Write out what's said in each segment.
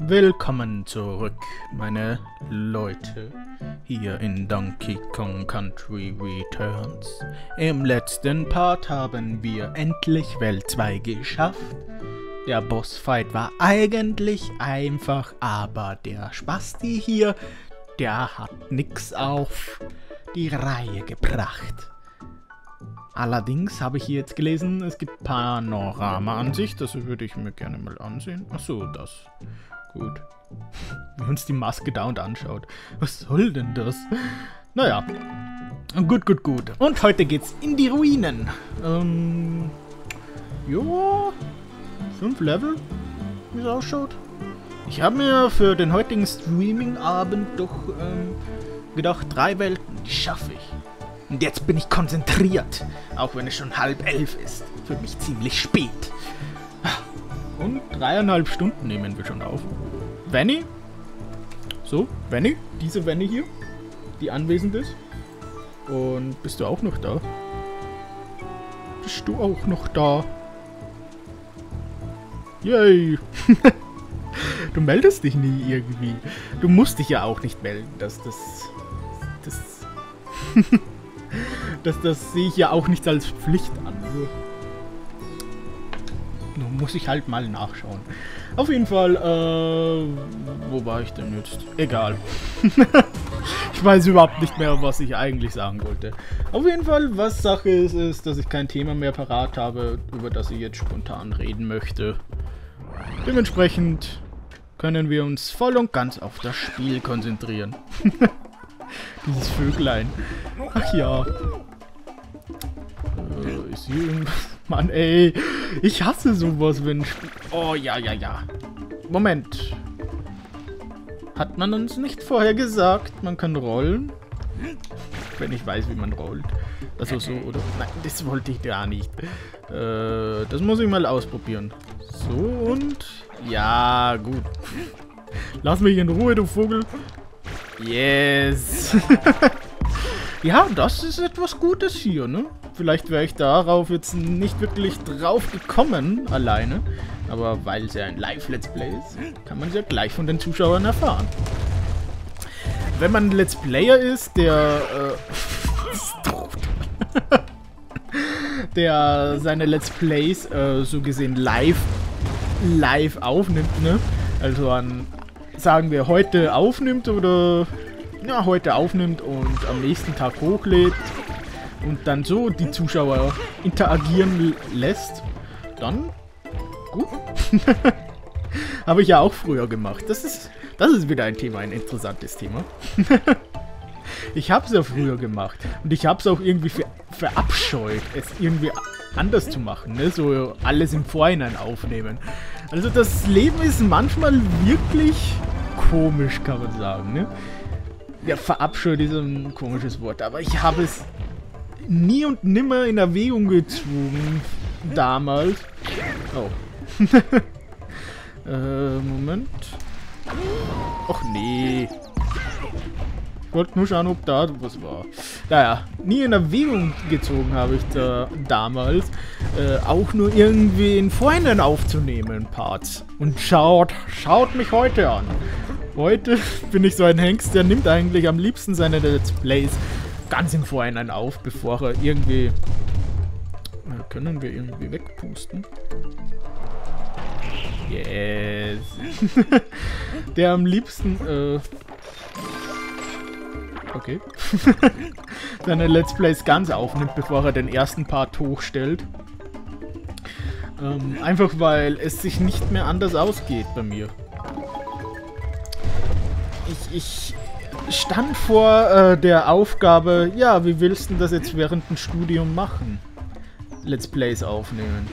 Willkommen zurück, meine Leute, hier in Donkey Kong Country Returns. Im letzten Part haben wir endlich Welt 2 geschafft. Der Bossfight war eigentlich einfach, aber der Spasti hier, der hat nix auf die Reihe gebracht. Allerdings habe ich hier jetzt gelesen, es gibt Panorama-Ansicht, das würde ich mir gerne mal ansehen. Achso, das... Gut. Wenn uns die Maske dauernd anschaut. Was soll denn das? Naja. Gut, gut, gut. Und heute geht's in die Ruinen. Jo. 5 Level, wie es ausschaut. Ich habe mir für den heutigen Streaming-Abend doch gedacht, 3 Welten, die schaffe ich. Und jetzt bin ich konzentriert. Auch wenn es schon 10:30 ist. Für mich ziemlich spät. Und 3,5 Stunden nehmen wir schon auf. Vanny. So, Vanny. Diese Vanny hier, die anwesend ist. Und bist du auch noch da? Bist du auch noch da? Yay. Du meldest dich nie irgendwie. Du musst dich ja auch nicht melden. Das sehe ich ja auch nicht als Pflicht an. Muss ich halt mal nachschauen. Auf jeden Fall, wo war ich denn jetzt? Egal. Ich weiß überhaupt nicht mehr, was ich eigentlich sagen wollte. Auf jeden Fall, was Sache ist, ist, dass ich kein Thema mehr parat habe, über das ich jetzt spontan reden möchte. Dementsprechend können wir uns voll und ganz auf das Spiel konzentrieren. Dieses Vöglein. Ach ja. Ist hier irgendwas? Mann, ey. Ich hasse sowas, wenn... Oh, ja, ja, ja. Moment. Hat man uns nicht vorher gesagt, man kann rollen? Wenn ich weiß, wie man rollt. Also so, oder? Nein, das wollte ich gar nicht. Das muss ich mal ausprobieren. So und... Ja, gut. Lass mich in Ruhe, du Vogel. Yes. Ja, das ist etwas Gutes hier, ne? Vielleicht wäre ich darauf jetzt nicht wirklich drauf gekommen, alleine. Aber weil es ja ein Live-Let's Play ist, kann man es ja gleich von den Zuschauern erfahren. Wenn man ein Let's Player ist, der... der seine Let's Plays so gesehen live aufnimmt, ne? Also an, sagen wir, heute aufnimmt oder... Ja, heute aufnimmt und am nächsten Tag hochlädt. Und dann so die Zuschauer interagieren lässt, dann gut. Habe ich ja auch früher gemacht. Das ist wieder ein Thema, ein interessantes Thema. Ich habe es ja früher gemacht und ich habe es auch irgendwie verabscheut, es irgendwie anders zu machen, ne? So alles im Vorhinein aufnehmen. Also das Leben ist manchmal wirklich komisch, kann man sagen, ne? Ja, verabscheut ist ein komisches Wort, aber ich habe es nie und nimmer in Erwägung gezogen. Damals. Oh. Moment. Och nee. Ich wollte nur schauen, ob da was war. Naja, nie in Erwägung gezogen habe ich da damals. Auch nur irgendwie in Freunden aufzunehmen, Parts. Und schaut mich heute an. Heute bin ich so ein Hengst, der nimmt eigentlich am liebsten seine Let's Plays ganz im Vorhinein auf, bevor er irgendwie... Können wir irgendwie wegpusten? Yes! Der am liebsten... Okay. Seine Let's Plays ganz aufnimmt, bevor er den ersten Part hochstellt. Einfach weil es sich nicht mehr anders ausgeht bei mir. Ich stand vor der Aufgabe, ja, wie willst du das jetzt während dem Studium machen? Let's Plays aufnehmen.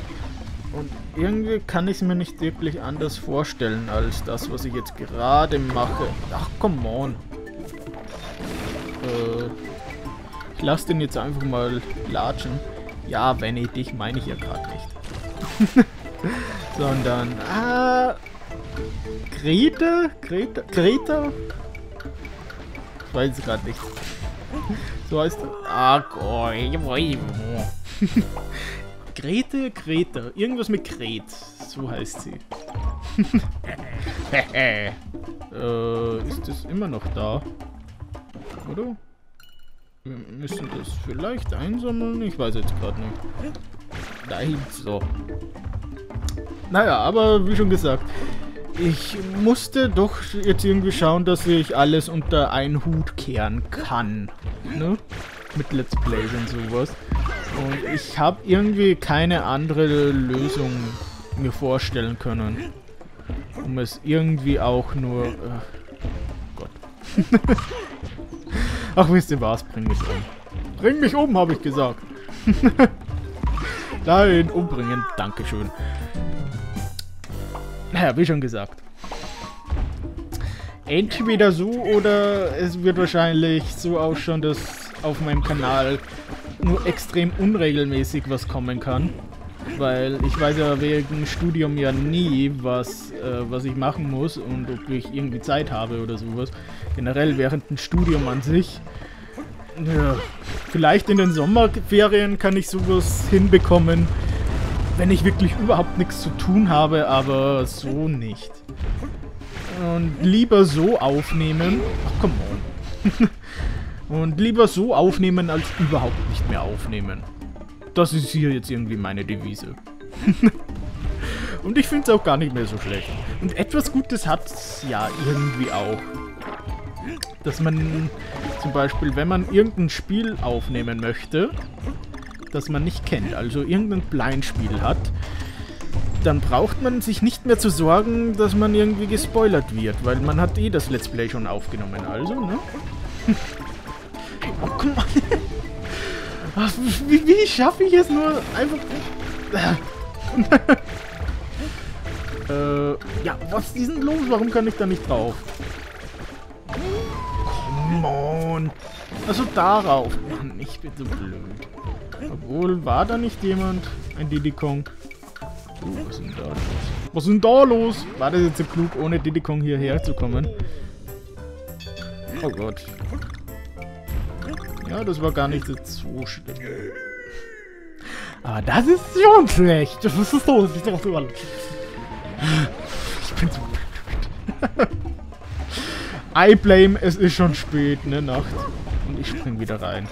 Und irgendwie kann ich es mir nicht wirklich anders vorstellen, als das, was ich jetzt gerade mache. Ach, come on. Ich lasse den jetzt einfach mal latschen. Ja, wenn ich dich meine ich ja gerade nicht. Sondern, Greta? Ich weiß es gerade nicht. So heißt du. Ah, Grete. Irgendwas mit Gret. So heißt sie. Ist das immer noch da? Oder? Wir müssen das vielleicht einsammeln. Ich weiß jetzt gerade nicht. Nein, so. Naja, aber wie schon gesagt, ich musste doch jetzt irgendwie schauen, dass ich alles unter einen Hut kehren kann. Ne? Mit Let's Plays und sowas. Und ich habe irgendwie keine andere Lösung mir vorstellen können. Um es irgendwie auch nur... Gott. Ach, wisst ihr was? Bring mich um. Bring mich um, habe ich gesagt. Nein, umbringen. Dankeschön. Naja, wie schon gesagt. Entweder so oder es wird wahrscheinlich so ausschauen, dass auf meinem Kanal nur extrem unregelmäßig was kommen kann. Weil ich weiß ja wegen Studium ja nie, was ich machen muss und ob ich irgendwie Zeit habe oder sowas. Generell während dem Studium an sich. Ja, vielleicht in den Sommerferien kann ich sowas hinbekommen, wenn ich wirklich überhaupt nichts zu tun habe, aber so nicht. Und lieber so aufnehmen. Ach, come on. Und lieber so aufnehmen, als überhaupt nicht mehr aufnehmen. Das ist hier jetzt irgendwie meine Devise. Und ich finde es auch gar nicht mehr so schlecht. Und etwas Gutes hat es ja irgendwie auch. Dass man zum Beispiel, wenn man irgendein Spiel aufnehmen möchte, das man nicht kennt, also irgendein Blindspiel hat, dann braucht man sich nicht mehr zu sorgen, dass man irgendwie gespoilert wird, weil man hat eh das Let's Play schon aufgenommen, also, ne? Oh, guck mal. Wie schaffe ich es nur einfach... ja, was ist denn los? Warum kann ich da nicht drauf? Come on. Also darauf. Mann, ich bin so blöd. Obwohl, war da nicht jemand? Ein Diddy Kong. Oh, was ist denn da los? Was ist denn da los? War das jetzt so klug, ohne Diddy Kong hierher zu kommen? Oh Gott. Ja, das war gar nicht so schlecht. Aber das ist schon schlecht. Das ist so, das ist doch so. Ich bin so blöd. I blame, es ist schon spät, ne, Nacht. Und ich spring wieder rein.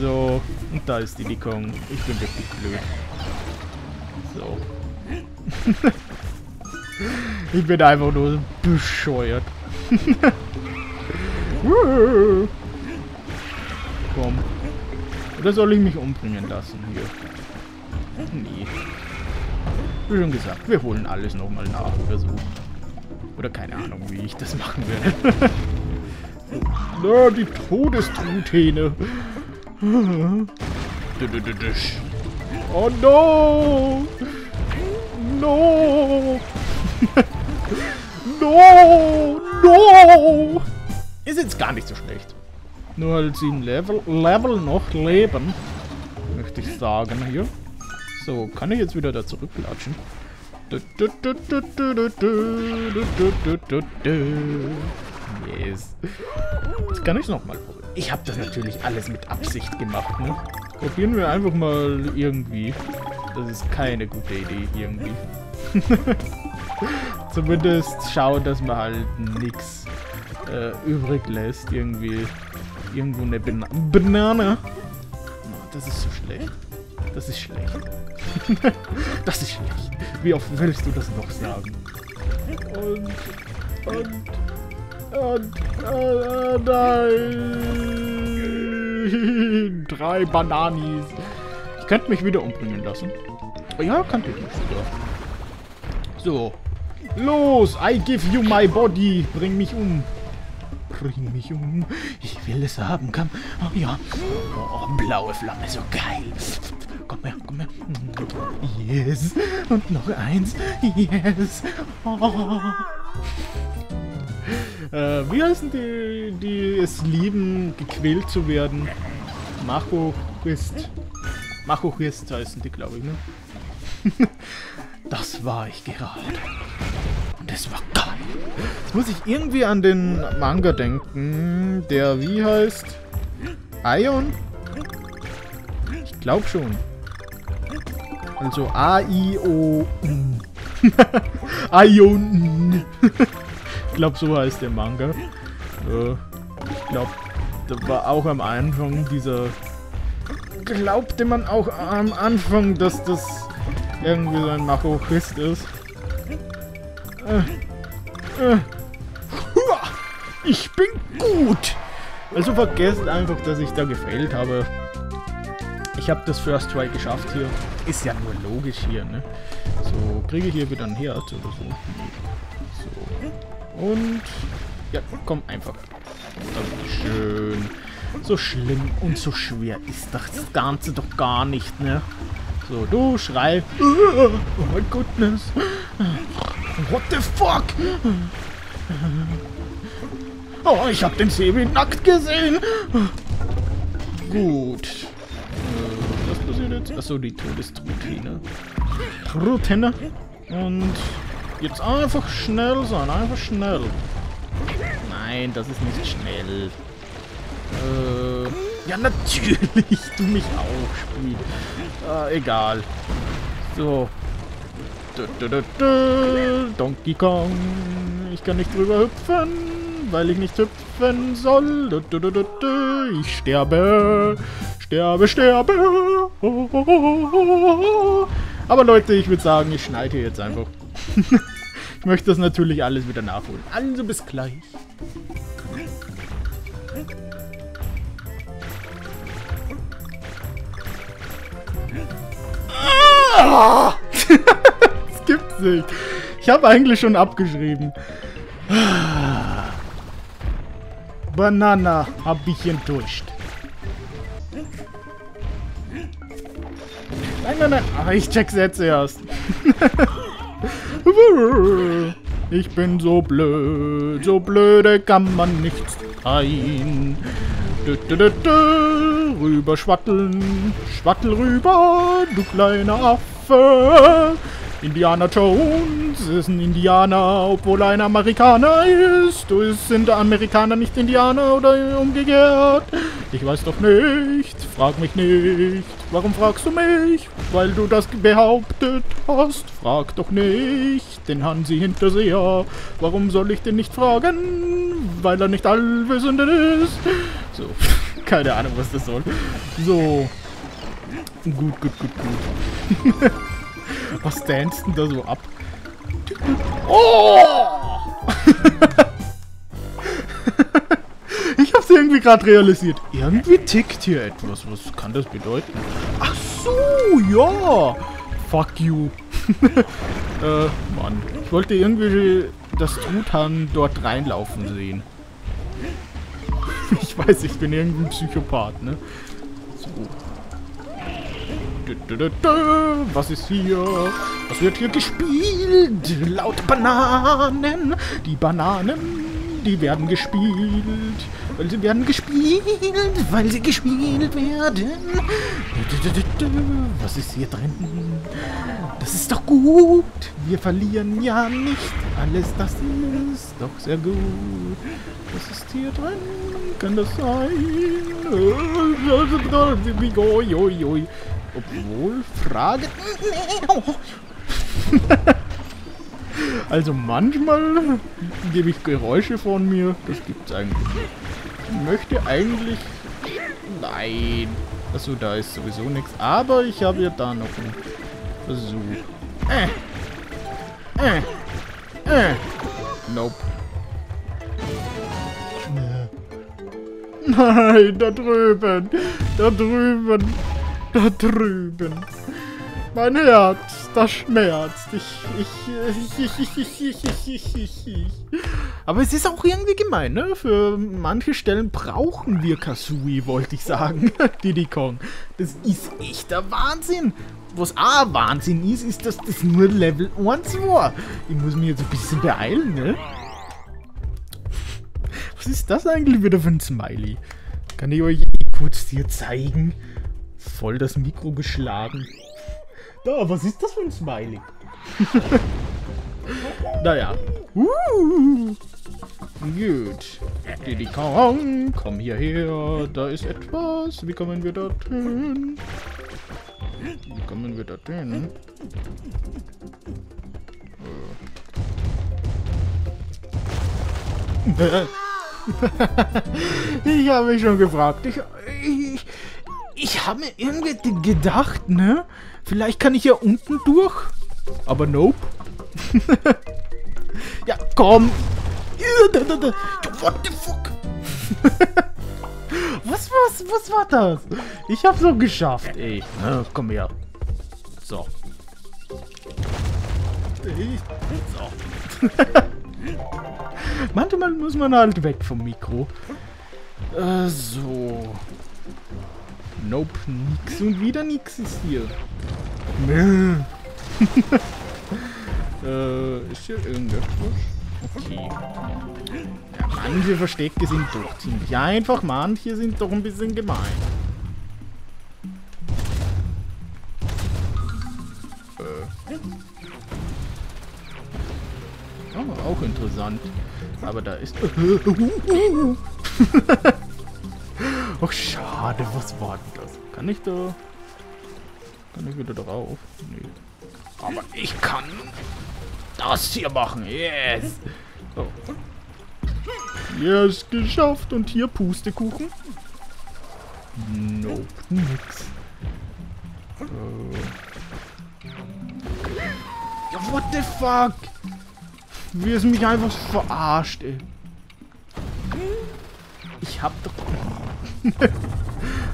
So, und da ist Diddy Kong. Ich bin wirklich blöd. So. Ich bin einfach nur bescheuert. Komm. Oder soll ich mich umbringen lassen hier? Nee. Wie schon gesagt, wir holen alles nochmal nach oder so. Oder keine Ahnung, wie ich das machen werde. Na, die Todestruthähne. Oh no! No! No! No! Ist jetzt gar nicht so schlecht. Nur halt sie ein Level noch leben. Möchte ich sagen hier. So, kann ich jetzt wieder da zurücklatschen? Yes. Jetzt kann ich es nochmal probieren. Ich habe das natürlich alles mit Absicht gemacht, ne? Probieren wir einfach mal irgendwie. Das ist keine gute Idee irgendwie. Zumindest schauen, dass man halt nichts übrig lässt. Irgendwie. Irgendwo eine Banane. Oh, das ist so schlecht. Das ist schlecht. Das ist schlecht. Wie oft willst du das noch sagen? Und nein. 3 Bananis. Ich könnte mich wieder umbringen lassen. Ja, könnte ich nicht sogar. So. Los, I give you my body. Bring mich um. Bring mich um. Ich will es haben. Komm. Oh, ja. Oh, blaue Flamme. So geil. Komm her, komm her. Yes. Und noch eins. Yes. Oh. Wie heißen die, die es lieben, gequält zu werden? Masochist. Masochist heißen die, glaube ich, ne? Das war ich gerade. Und das war geil. Jetzt muss ich irgendwie an den Manga denken, der wie heißt? Aion? Ich glaube schon. Also Aion. Aion. Ich glaube, so heißt der Manga. Ich glaube, da war auch am Anfang dieser... Glaubte man auch am Anfang, dass das irgendwie so ein Machochist ist. Ich bin gut! Also vergesst einfach, dass ich da gefailt habe. Ich habe das First Try geschafft hier. Ist ja nur logisch hier, ne? So, kriege ich hier wieder ein Herz oder so. So. Und... Ja, komm einfach. Dankeschön. So schlimm und so schwer ist das Ganze doch gar nicht, ne? So, du schrei. Oh mein Goodness. What the fuck? Oh, ich hab den Sebi nackt gesehen. Gut. Was passiert jetzt? Achso, die Todestrutine. Routine. Und jetzt einfach schnell sein. Einfach schnell. Nein, das ist nicht schnell. Ja, natürlich. Du mich auch, Spiel. Egal. So. Donkey Kong. Ich kann nicht drüber hüpfen. Weil ich nicht hüpfen soll. Ich sterbe. Sterbe, sterbe. Aber Leute, ich würde sagen, ich schneide jetzt einfach. Ich möchte das natürlich alles wieder nachholen. Also bis gleich. Das gibt's nicht. Ich habe eigentlich schon abgeschrieben. Banana hab ich enttäuscht. Nein, nein, nein. Ach, ich check's jetzt erst. Ich bin so blöde kann man nicht sein. Rüber schwatteln, schwattel rüber, du kleiner Affe. Indiana Jones ist ein Indianer, obwohl ein Amerikaner ist. Sind Amerikaner nicht Indianer oder umgekehrt? Ich weiß doch nicht, frag mich nicht. Warum fragst du mich? Weil du das behauptet hast. Frag doch nicht den Hansi Hinterseher. Warum soll ich den nicht fragen? Weil er nicht allwissend ist. So, keine Ahnung, was das soll. So. Gut, gut, gut, gut. Was tanzt denn da so ab? Oh! Ich hab's irgendwie gerade realisiert. Irgendwie tickt hier etwas. Was kann das bedeuten? Ach so, ja! Fuck you. Mann. Ich wollte irgendwie das Truthahn dort reinlaufen sehen. Ich weiß, ich bin irgendein Psychopath, ne? So. Was ist hier? Was wird hier gespielt? Laut Bananen. Die Bananen, die werden gespielt. Weil sie werden gespielt. Weil sie gespielt werden. Was ist hier drin? Das ist doch gut. Wir verlieren ja nicht alles. Das ist doch sehr gut. Was ist hier drin? Kann das sein? Obwohl, Frage... Also manchmal gebe ich Geräusche von mir. Das gibt's eigentlich. Ich möchte eigentlich... Nein. Achso, da ist sowieso nichts. Aber ich habe ja da noch einen Versuch. Nope. Nein, da drüben. Da drüben. Da drüben. Mein Herz, das schmerzt. Aber es ist auch irgendwie gemein, ne? Für manche Stellen brauchen wir Kazooie, wollte ich sagen. Diddy Kong. Das ist echter Wahnsinn. Was auch Wahnsinn ist, ist, dass das nur Level 1 war. Ich muss mich jetzt ein bisschen beeilen, ne? Was ist das eigentlich wieder für ein Smiley? Kann ich euch kurz hier zeigen? Voll das Mikro geschlagen. Da, was ist das für ein Smiley? Naja. Gut. Diddy Kong, komm hierher. Da ist etwas. Wie kommen wir dorthin? Wie kommen wir da hin? Ich habe mich schon gefragt. Ich habe mir irgendwie gedacht, ne? Vielleicht kann ich hier unten durch. Aber nope. Ja, komm. What the fuck? Was war das? Ich hab's so geschafft, ey. Na, komm her. So. So. Manchmal muss man halt weg vom Mikro. So. Nope, nix und wieder nix ist hier. Ist hier irgendetwas? Okay. Ja, manche Verstecke sind doch ziemlich einfach, manche sind doch ein bisschen gemein. Oh, auch interessant. Aber da ist... Ach, schade, was war denn das? Kann ich da... Kann ich wieder drauf? Nee. Aber ich kann das hier machen. Yes! So. Yes, geschafft. Und hier Pustekuchen? Nope, nix. Ja, what the fuck? Wie es mich einfach verarscht, ey. Ich hab doch...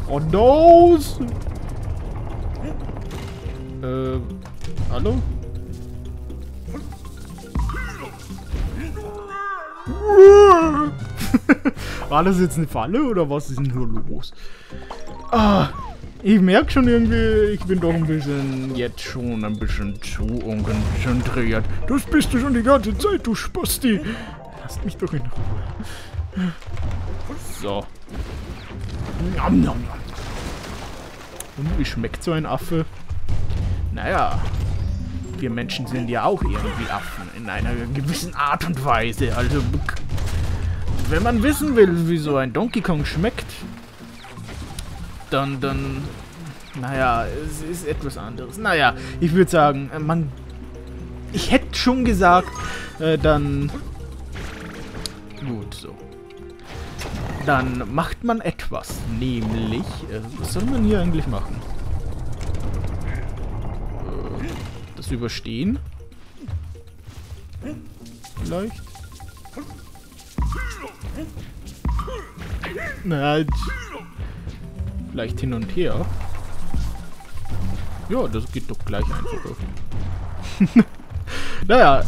Oh no! Hallo? War das jetzt eine Falle oder was ist denn hier los? Ah, ich merke schon irgendwie, ich bin doch ein bisschen, jetzt schon ein bisschen zu unkonzentriert. Das bist du schon die ganze Zeit, du Spasti. Lass mich doch in Ruhe. So. Nom, nom, nom. Und wie schmeckt so ein Affe? Naja, wir Menschen sind ja auch irgendwie Affen in einer gewissen Art und Weise. Also, wenn man wissen will, wie so ein Donkey Kong schmeckt, dann, naja, es ist etwas anderes. Naja, ich würde sagen, ich hätte schon gesagt, dann, gut, so. Dann macht man etwas, nämlich, was soll man hier eigentlich machen? Das überstehen? Vielleicht? Na, vielleicht hin und her. Ja, das geht doch gleich einfach. Naja,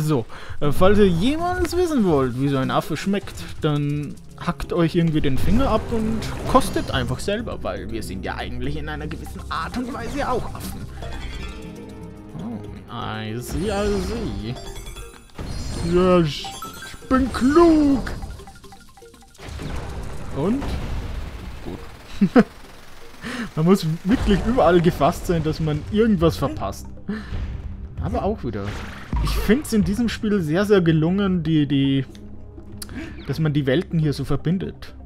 so. Falls ihr jemals wissen wollt, wie so ein Affe schmeckt, dann hackt euch irgendwie den Finger ab und kostet einfach selber, weil wir sind ja eigentlich in einer gewissen Art und Weise auch Affen. Oh, I see, I see. Ja, ich bin klug. Und? Gut. Man muss wirklich überall gefasst sein, dass man irgendwas verpasst. Aber auch wieder. Ich finde es in diesem Spiel sehr, sehr gelungen, dass man die Welten hier so verbindet.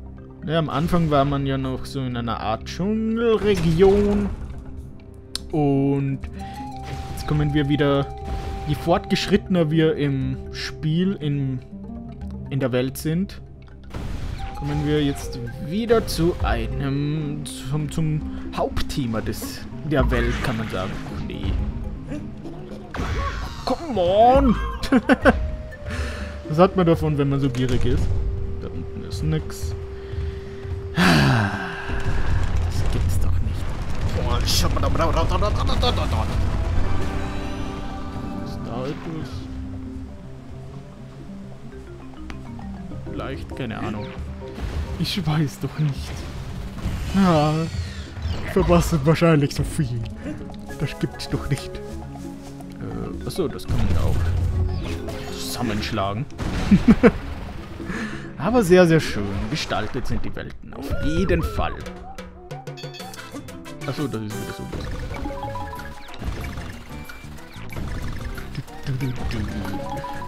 Ja, am Anfang war man ja noch so in einer Art Dschungelregion. Und jetzt kommen wir wieder, je fortgeschrittener wir im Spiel in der Welt sind, kommen wir jetzt wieder zu einem, zum Hauptthema der Welt, kann man sagen. Nee. Come on! Was hat man davon, wenn man so gierig ist? Da unten ist nix. Das gibt's doch nicht. Ist da etwas? Vielleicht, keine Ahnung. Ich weiß doch nicht. Ja, verpasst wahrscheinlich so viel. Das gibt's doch nicht. Achso, das kann man ja auch zusammenschlagen. Aber sehr, sehr schön gestaltet sind die Welten. Auf jeden Fall. Achso, das ist wieder so.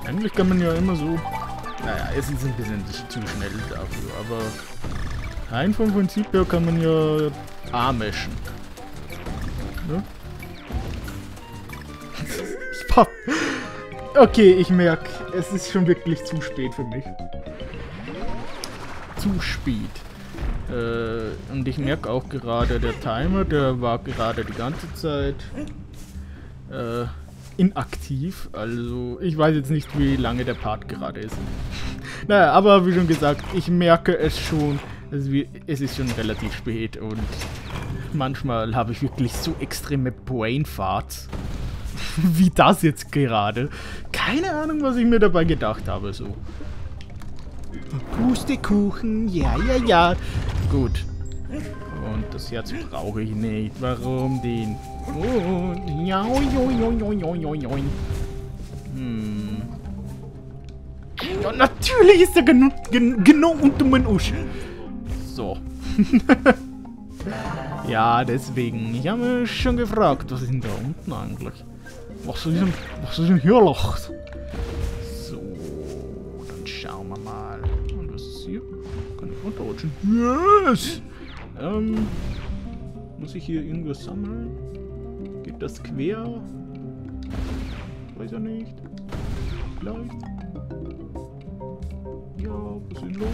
Eigentlich kann man ja immer so... Naja, es ist ein bisschen zu schnell dafür, aber... Rein vom Prinzip her kann man ja... A meschen. Ne? Stop. Okay, ich merke, es ist schon wirklich zu spät für mich. Zu spät. Und ich merke auch gerade, der Timer, der war gerade die ganze Zeit inaktiv. Also ich weiß jetzt nicht, wie lange der Part gerade ist. Naja, aber wie schon gesagt, ich merke es schon, es ist schon relativ spät und manchmal habe ich wirklich so extreme Brainfarts, wie das jetzt gerade. Keine Ahnung, was ich mir dabei gedacht habe, so. Pustekuchen, ja, ja, ja. Gut. Und das Herz brauche ich nicht. Warum den? Oh, ja, hm. Ja, natürlich ist er genau unter meinen Usch. So. Ja, deswegen. Ich habe mich schon gefragt, was ist denn da unten eigentlich? Was ist denn, hier noch? So, dann schauen wir mal. Und was ist hier? Kann ich runterrutschen? Yes! Muss ich hier irgendwas sammeln? Geht das quer? Weiß ja nicht. Vielleicht. Ja, was ist los?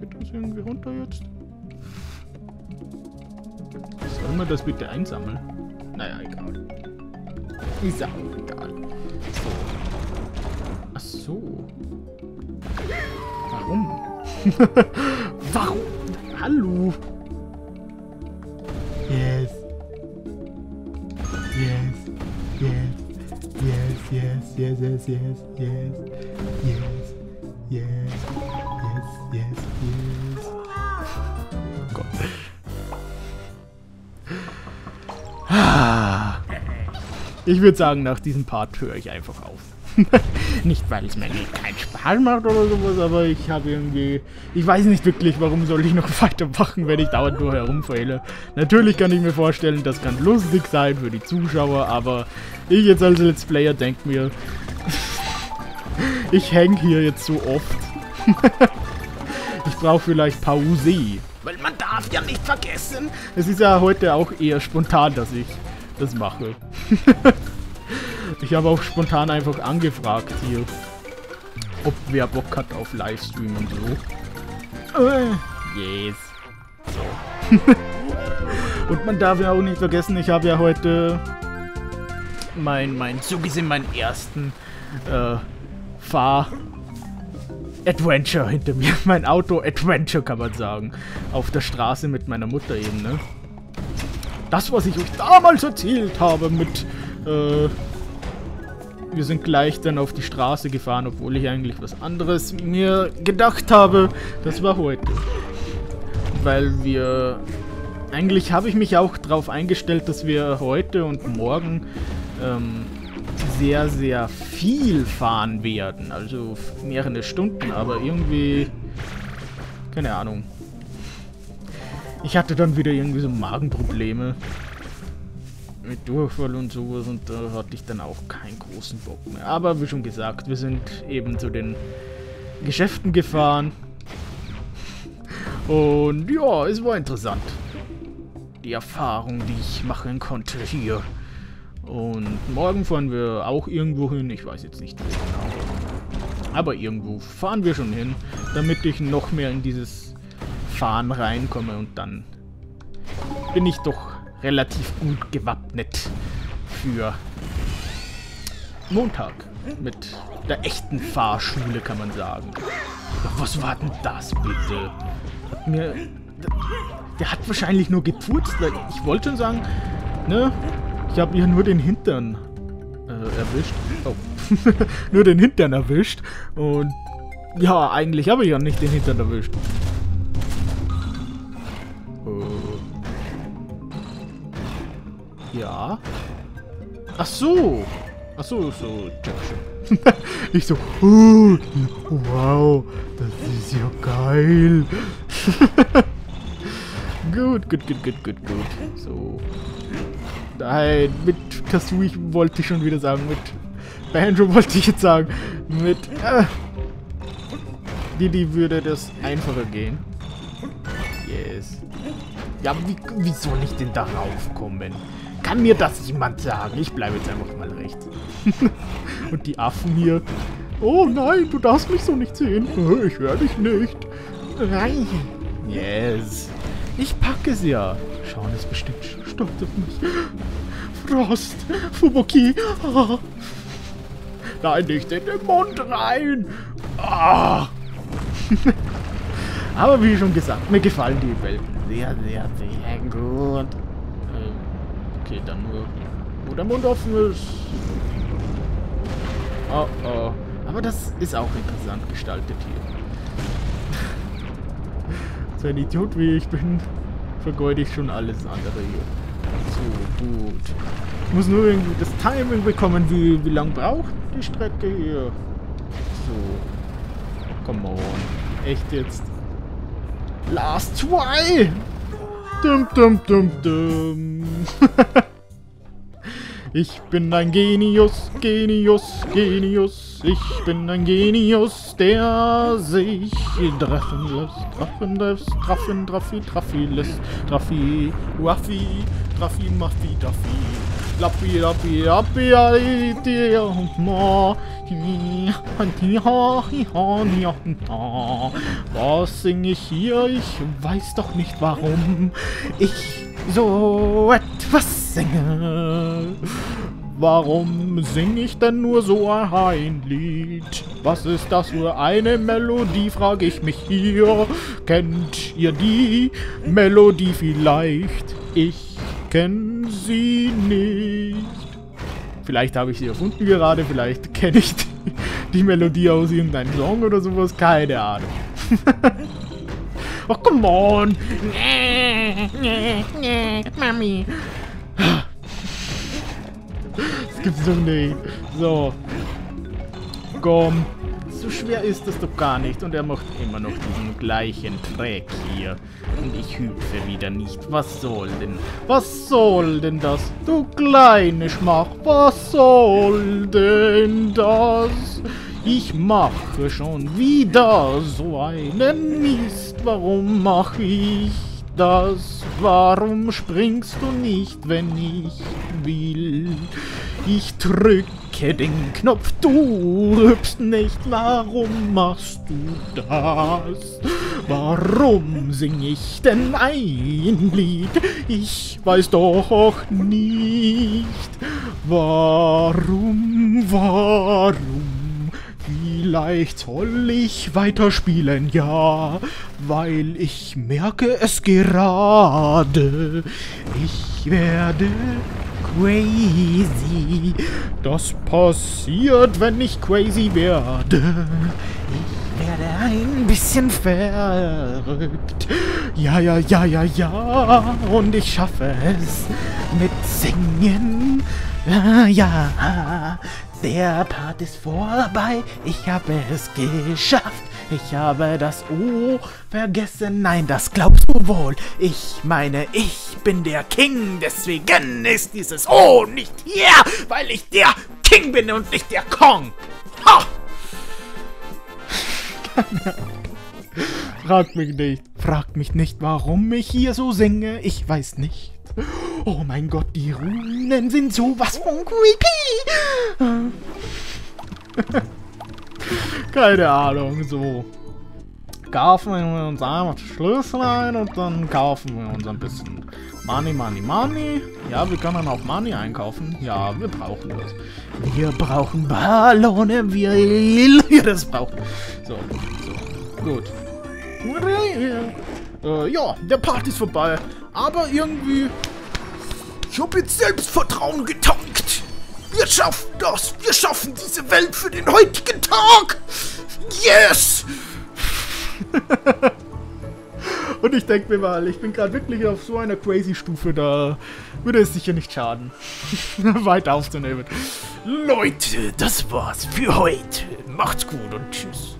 Geht das irgendwie runter jetzt? Soll man das bitte einsammeln? Naja, egal. Ist auch egal. So. Ach so. Warum? Warum? Hallo. Yes. Yes. Yes. Yes. Yes. Yes. Yes. Yes. Yes. Yes. Yes. Yes. Yes. Yes. Oh Gott. Ich würde sagen, nach diesem Part höre ich einfach auf. Nicht, weil es mir keinen Spaß macht oder sowas, aber ich habe irgendwie... Ich weiß nicht wirklich, warum soll ich noch weitermachen, wenn ich dauernd nur herumfehle. Natürlich kann ich mir vorstellen, das kann lustig sein für die Zuschauer, aber ich jetzt als Let's Player denke mir... ich hänge hier jetzt so oft. Ich brauche vielleicht Pause. Weil man darf ja nicht vergessen. Es ist ja heute auch eher spontan, dass ich... das mache. Ich habe auch spontan einfach angefragt hier, ob wer Bock hat auf Livestream und so. Yes. So. Und man darf ja auch nicht vergessen, ich habe ja heute so gesehen meinen ersten Fahr-Adventure hinter mir. Mein Auto-Adventure kann man sagen. Auf der Straße mit meiner Mutter eben, ne? Das, was ich euch damals erzählt habe mit, wir sind gleich dann auf die Straße gefahren, obwohl ich eigentlich was anderes mir gedacht habe, das war heute. Weil wir, eigentlich habe ich mich auch darauf eingestellt, dass wir heute und morgen sehr, sehr viel fahren werden, also mehrere Stunden, aber irgendwie, keine Ahnung. Ich hatte dann wieder irgendwie so Magenprobleme mit Durchfall und sowas und da hatte ich dann auch keinen großen Bock mehr. Aber wie schon gesagt, wir sind eben zu den Geschäften gefahren und ja, es war interessant. Die Erfahrung, die ich machen konnte hier. Und morgen fahren wir auch irgendwo hin, ich weiß jetzt nicht wo genau. Aber irgendwo fahren wir schon hin, damit ich noch mehr in dieses Fahren reinkomme und dann bin ich doch relativ gut gewappnet für Montag mit der echten Fahrschule, kann man sagen. Was war denn das bitte? Hat mir... Der hat wahrscheinlich nur geputzt. Ich wollte schon sagen, ne? Ich habe ja nur den Hintern erwischt. Oh. Nur den Hintern erwischt. Und ja, eigentlich habe ich ja nicht den Hintern erwischt. Ja. Ach so. Ach so, check schon. Ich so, oh, wow, das ist ja geil. Gut. So. Nein, mit Kazooie wollte ich schon wieder sagen, mit Banjo wollte ich jetzt sagen, mit Diddy würde das einfacher gehen. Yes. Ja, wie soll ich denn darauf kommen? Kann mir das jemand sagen? Ich bleibe jetzt einfach mal rechts. Und die Affen hier. Oh nein, du darfst mich so nicht sehen. Ich höre dich nicht. Nein. Yes. Ich packe es ja. Schauen ist bestimmt stolz auf mich. Frost. Fubuki. Ah. Nein, nicht in den Mund rein. Ah. Aber wie schon gesagt, mir gefallen die Welpen sehr, sehr, sehr gut. Okay, dann nur, wo der Mund offen ist. Oh, oh. Aber das ist auch interessant gestaltet hier. So ein Idiot wie ich bin, vergeude ich schon alles andere hier. So, gut. Ich muss nur irgendwie das Timing bekommen, wie lang braucht die Strecke hier. So. Come on. Echt jetzt. Last zwei! Dum, dum, dum, dum. Ich bin ein Genius, Genius, Genius. Ich bin ein Genius, der sich Traffi lässt. Traffi, Waffi, Traffi, Maffi, Traffi. Lappi, Lappi, Lappi, Alli, Dir und Ma. Was singe ich hier? Ich weiß doch nicht, warum ich so etwas singe. Warum singe ich denn nur so ein Lied? Was ist das für eine Melodie, frage ich mich hier. Kennt ihr die Melodie vielleicht? Ich kenne sie nicht. Vielleicht habe ich sie erfunden gerade, vielleicht kenne ich die Melodie aus irgendeinem Song oder sowas, keine Ahnung. Oh, come on! Mami! Das gibt's doch nicht. So. Komm. So schwer ist das doch gar nicht. Und er macht immer noch diesen gleichen Track hier. Und ich hüpfe wieder nicht. Was soll denn? Was soll denn das? Du kleine Schmach. Was soll denn das? Ich mache schon wieder so einen Mist. Warum mache ich das? Warum springst du nicht, wenn ich will? Ich drücke den Knopf, du rübst nicht. Warum machst du das? Warum sing ich denn ein Lied? Ich weiß doch nicht. Warum, warum? Vielleicht soll ich weiterspielen, ja, weil ich merke es gerade. Ich werde crazy. Das passiert, wenn ich crazy werde. Ich werde ein bisschen verrückt. Ja, ja, ja, ja, ja. Und ich schaffe es mit Singen. Ja. Der Part ist vorbei, ich habe es geschafft. Ich habe das O vergessen, nein, das glaubst du wohl. Ich meine, ich bin der King, deswegen ist dieses O nicht hier, weil ich der King bin und nicht der Kong. Ha! Frag mich nicht, warum ich hier so singe, ich weiß nicht. Oh mein Gott, die Runen sind sowas von creepy. Keine Ahnung, so. Kaufen wir uns einfach Schlüssel ein und dann kaufen wir uns ein bisschen Money, Money, Money. Ja, wir können auch Money einkaufen. Ja, wir brauchen das. Wir brauchen Ballone, wir das brauchen. So, so, gut. Ja, der Part ist vorbei. Aber irgendwie... Ich hab jetzt Selbstvertrauen getankt. Wir schaffen das. Wir schaffen diese Welt für den heutigen Tag. Yes! Und ich denke mir mal, ich bin gerade wirklich auf so einer crazy Stufe, da würde es sicher nicht schaden, weiter aufzunehmen. Leute, das war's für heute. Macht's gut und tschüss.